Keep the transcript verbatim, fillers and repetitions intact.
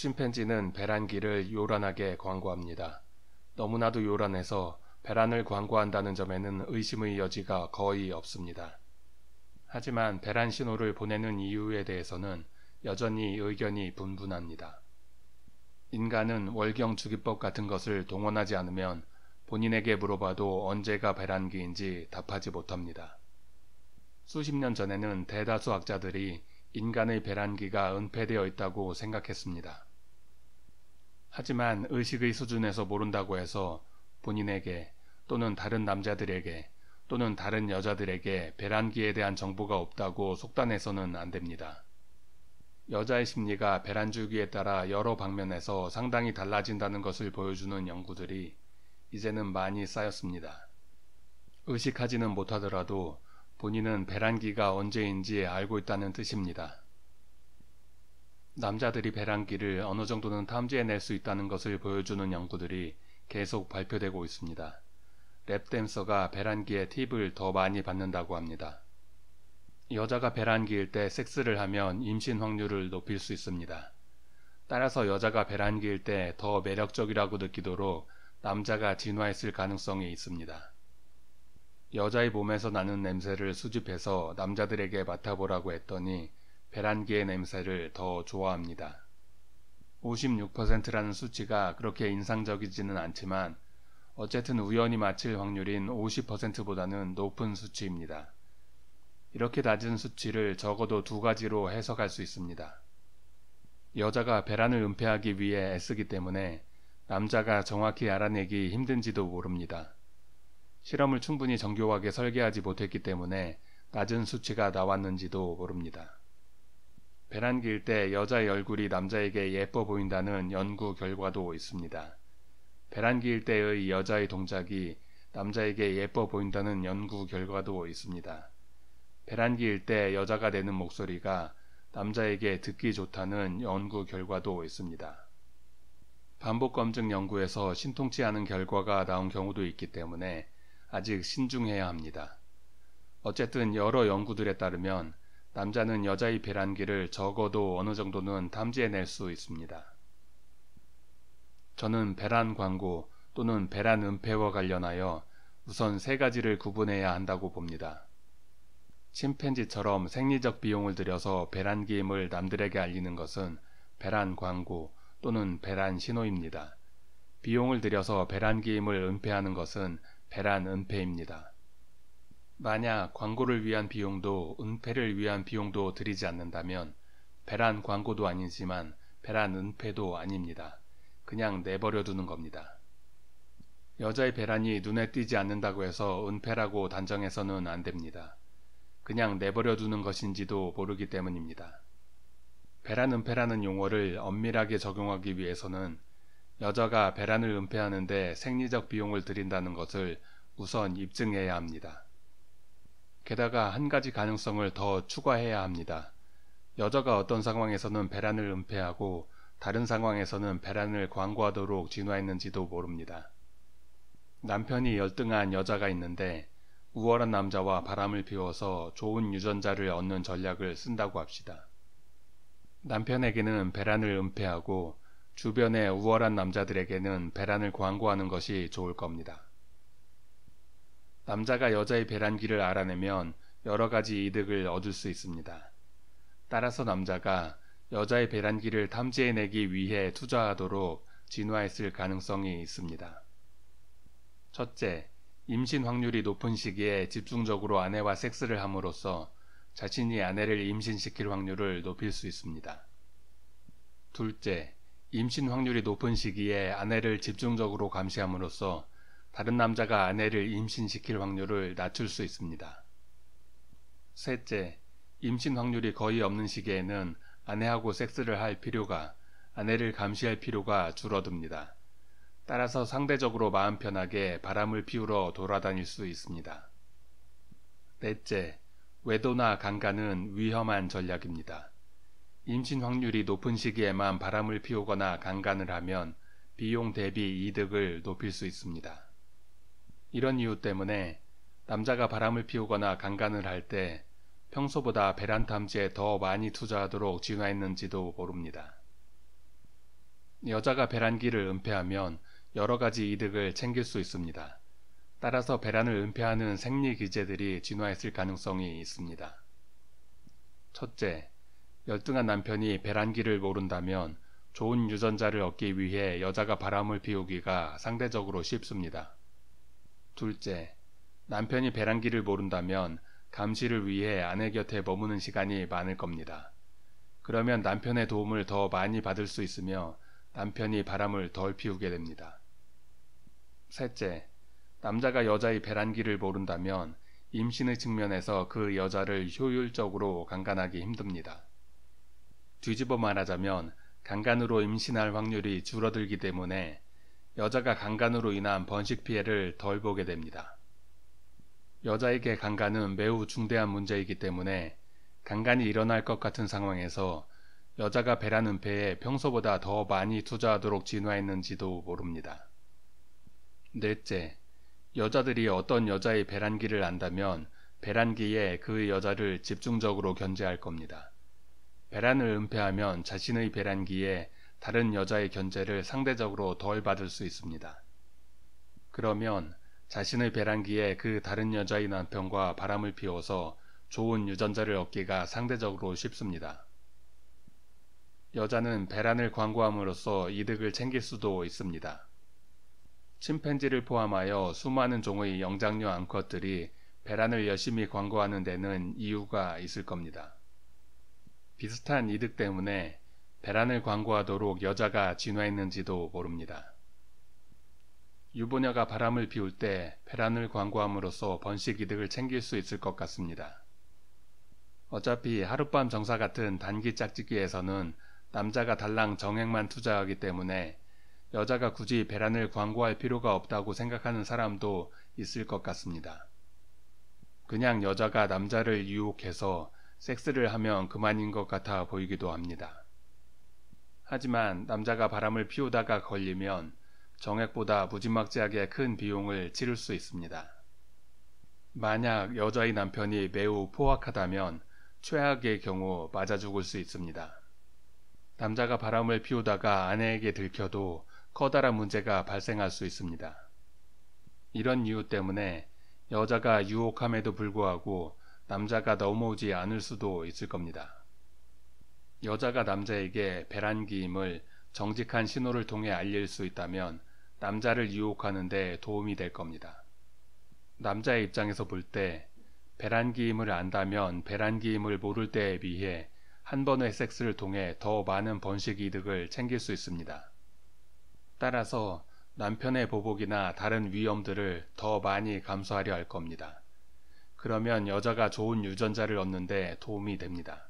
침팬지는 배란기를 요란하게 광고합니다. 너무나도 요란해서 배란을 광고한다는 점에는 의심의 여지가 거의 없습니다. 하지만 배란 신호를 보내는 이유에 대해서는 여전히 의견이 분분합니다. 인간은 월경주기법 같은 것을 동원하지 않으면 본인에게 물어봐도 언제가 배란기인지 답하지 못합니다. 수십 년 전에는 대다수 학자들이 인간의 배란기가 은폐되어 있다고 생각했습니다. 하지만 의식의 수준에서 모른다고 해서 본인에게 또는 다른 남자들에게 또는 다른 여자들에게 배란기에 대한 정보가 없다고 속단해서는 안 됩니다. 여자의 심리가 배란 주기에 따라 여러 방면에서 상당히 달라진다는 것을 보여주는 연구들이 이제는 많이 쌓였습니다. 의식하지는 못하더라도 본인은 배란기가 언제인지 알고 있다는 뜻입니다. 남자들이 배란기를 어느 정도는 탐지해낼 수 있다는 것을 보여주는 연구들이 계속 발표되고 있습니다. 랩댄서가 배란기에 팁을 더 많이 받는다고 합니다. 여자가 배란기일 때 섹스를 하면 임신 확률을 높일 수 있습니다. 따라서 여자가 배란기일 때 더 매력적이라고 느끼도록 남자가 진화했을 가능성이 있습니다. 여자의 몸에서 나는 냄새를 수집해서 남자들에게 맡아보라고 했더니 배란기의 냄새를 더 좋아합니다. 오십육 퍼센트라는 수치가 그렇게 인상적이지는 않지만 어쨌든 우연히 맞힐 확률인 오십 퍼센트보다는 높은 수치입니다. 이렇게 낮은 수치를 적어도 두 가지로 해석할 수 있습니다. 여자가 배란을 은폐하기 위해 애쓰기 때문에 남자가 정확히 알아내기 힘든지도 모릅니다. 실험을 충분히 정교하게 설계하지 못했기 때문에 낮은 수치가 나왔는지도 모릅니다. 배란기일 때 여자의 얼굴이 남자에게 예뻐 보인다는 연구 결과도 있습니다. 배란기일 때의 여자의 동작이 남자에게 예뻐 보인다는 연구 결과도 있습니다. 배란기일 때 여자가 내는 목소리가 남자에게 듣기 좋다는 연구 결과도 있습니다. 반복 검증 연구에서 신통치 않은 결과가 나온 경우도 있기 때문에 아직 신중해야 합니다. 어쨌든 여러 연구들에 따르면 남자는 여자의 배란기를 적어도 어느 정도는 탐지해낼 수 있습니다. 저는 배란 광고 또는 배란 은폐와 관련하여 우선 세 가지를 구분해야 한다고 봅니다. 침팬지처럼 생리적 비용을 들여서 배란기임을 남들에게 알리는 것은 배란 광고 또는 배란 신호입니다. 비용을 들여서 배란기임을 은폐하는 것은 배란 은폐입니다. 만약 광고를 위한 비용도 은폐를 위한 비용도 들이지 않는다면 배란 광고도 아니지만 배란 은폐도 아닙니다. 그냥 내버려 두는 겁니다. 여자의 배란이 눈에 띄지 않는다고 해서 은폐라고 단정해서는 안 됩니다. 그냥 내버려 두는 것인지도 모르기 때문입니다. 배란 은폐라는 용어를 엄밀하게 적용하기 위해서는 여자가 배란을 은폐하는데 생리적 비용을 들인다는 것을 우선 입증해야 합니다. 게다가 한 가지 가능성을 더 추가해야 합니다. 여자가 어떤 상황에서는 배란을 은폐하고 다른 상황에서는 배란을 광고하도록 진화했는지도 모릅니다. 남편이 열등한 여자가 있는데 우월한 남자와 바람을 피워서 좋은 유전자를 얻는 전략을 쓴다고 합시다. 남편에게는 배란을 은폐하고 주변의 우월한 남자들에게는 배란을 광고하는 것이 좋을 겁니다. 남자가 여자의 배란기를 알아내면 여러 가지 이득을 얻을 수 있습니다. 따라서 남자가 여자의 배란기를 탐지해내기 위해 투자하도록 진화했을 가능성이 있습니다. 첫째, 임신 확률이 높은 시기에 집중적으로 아내와 섹스를 함으로써 자신이 아내를 임신시킬 확률을 높일 수 있습니다. 둘째, 임신 확률이 높은 시기에 아내를 집중적으로 감시함으로써 다른 남자가 아내를 임신시킬 확률을 낮출 수 있습니다. 셋째, 임신 확률이 거의 없는 시기에는 아내하고 섹스를 할 필요가, 아내를 감시할 필요가 줄어듭니다. 따라서 상대적으로 마음 편하게 바람을 피우러 돌아다닐 수 있습니다. 넷째, 외도나 강간은 위험한 전략입니다. 임신 확률이 높은 시기에만 바람을 피우거나 강간을 하면 비용 대비 이득을 높일 수 있습니다. 이런 이유 때문에 남자가 바람을 피우거나 강간을 할 때 평소보다 배란 탐지에 더 많이 투자하도록 진화했는지도 모릅니다. 여자가 배란기를 은폐하면 여러 가지 이득을 챙길 수 있습니다. 따라서 배란을 은폐하는 생리 기제들이 진화했을 가능성이 있습니다. 첫째, 열등한 남편이 배란기를 모른다면 좋은 유전자를 얻기 위해 여자가 바람을 피우기가 상대적으로 쉽습니다. 둘째, 남편이 배란기를 모른다면 감시를 위해 아내 곁에 머무는 시간이 많을 겁니다. 그러면 남편의 도움을 더 많이 받을 수 있으며 남편이 바람을 덜 피우게 됩니다. 셋째, 남자가 여자의 배란기를 모른다면 임신의 측면에서 그 여자를 효율적으로 강간하기 힘듭니다. 뒤집어 말하자면 강간으로 임신할 확률이 줄어들기 때문에 여자가 강간으로 인한 번식 피해를 덜 보게 됩니다. 여자에게 강간은 매우 중대한 문제이기 때문에 강간이 일어날 것 같은 상황에서 여자가 배란 은폐에 평소보다 더 많이 투자하도록 진화했는지도 모릅니다. 넷째, 여자들이 어떤 여자의 배란기를 안다면 배란기에 그 여자를 집중적으로 견제할 겁니다. 배란을 은폐하면 자신의 배란기에 다른 여자의 견제를 상대적으로 덜 받을 수 있습니다. 그러면 자신의 배란기에 그 다른 여자의 남편과 바람을 피워서 좋은 유전자를 얻기가 상대적으로 쉽습니다. 여자는 배란을 광고함으로써 이득을 챙길 수도 있습니다. 침팬지를 포함하여 수많은 종의 영장류 암컷들이 배란을 열심히 광고하는 데는 이유가 있을 겁니다. 비슷한 이득 때문에 배란을 광고하도록 여자가 진화했는지도 모릅니다. 유부녀가 바람을 피울 때 배란을 광고함으로써 번식 이득을 챙길 수 있을 것 같습니다. 어차피 하룻밤 정사 같은 단기 짝짓기에서는 남자가 달랑 정액만 투자하기 때문에 여자가 굳이 배란을 광고할 필요가 없다고 생각하는 사람도 있을 것 같습니다. 그냥 여자가 남자를 유혹해서 섹스를 하면 그만인 것 같아 보이기도 합니다. 하지만 남자가 바람을 피우다가 걸리면 정액보다 무지막지하게 큰 비용을 치를 수 있습니다. 만약 여자의 남편이 매우 포악하다면 최악의 경우 맞아 죽을 수 있습니다. 남자가 바람을 피우다가 아내에게 들켜도 커다란 문제가 발생할 수 있습니다. 이런 이유 때문에 여자가 유혹함에도 불구하고 남자가 넘어오지 않을 수도 있을 겁니다. 여자가 남자에게 배란기임을 정직한 신호를 통해 알릴 수 있다면 남자를 유혹하는 데 도움이 될 겁니다. 남자의 입장에서 볼 때 배란기임을 안다면 배란기임을 모를 때에 비해 한 번의 섹스를 통해 더 많은 번식 이득을 챙길 수 있습니다. 따라서 남편의 보복이나 다른 위험들을 더 많이 감수하려 할 겁니다. 그러면 여자가 좋은 유전자를 얻는 데 도움이 됩니다.